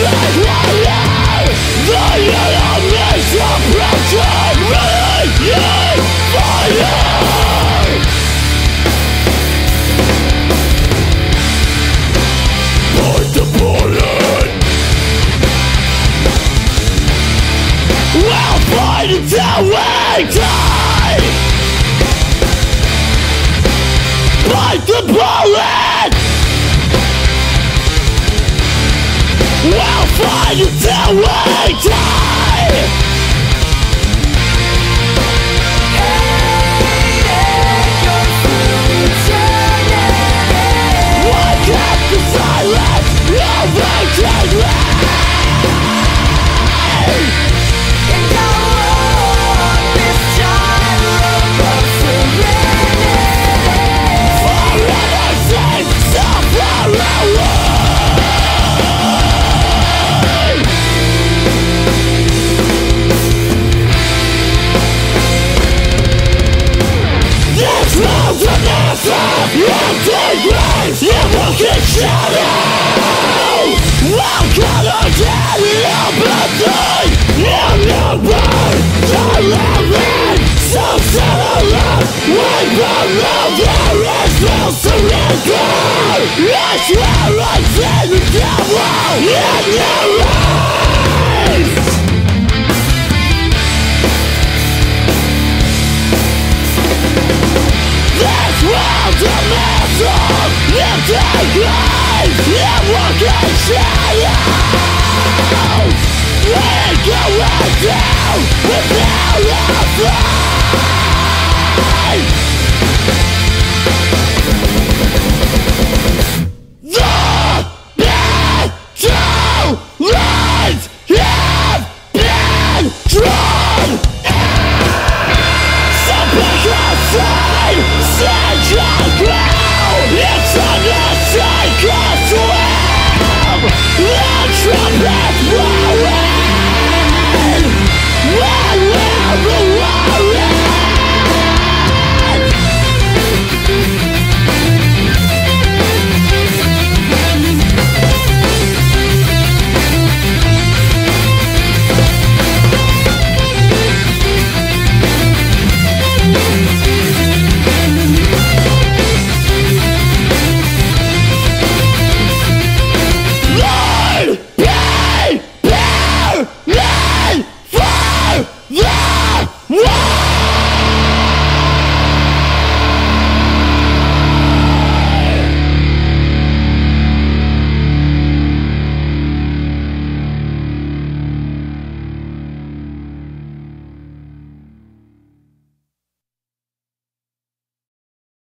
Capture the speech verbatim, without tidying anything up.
Until we die, bite the bullet. We'll fight until we die. That's where I see the devil in your eyes. Down without a fight.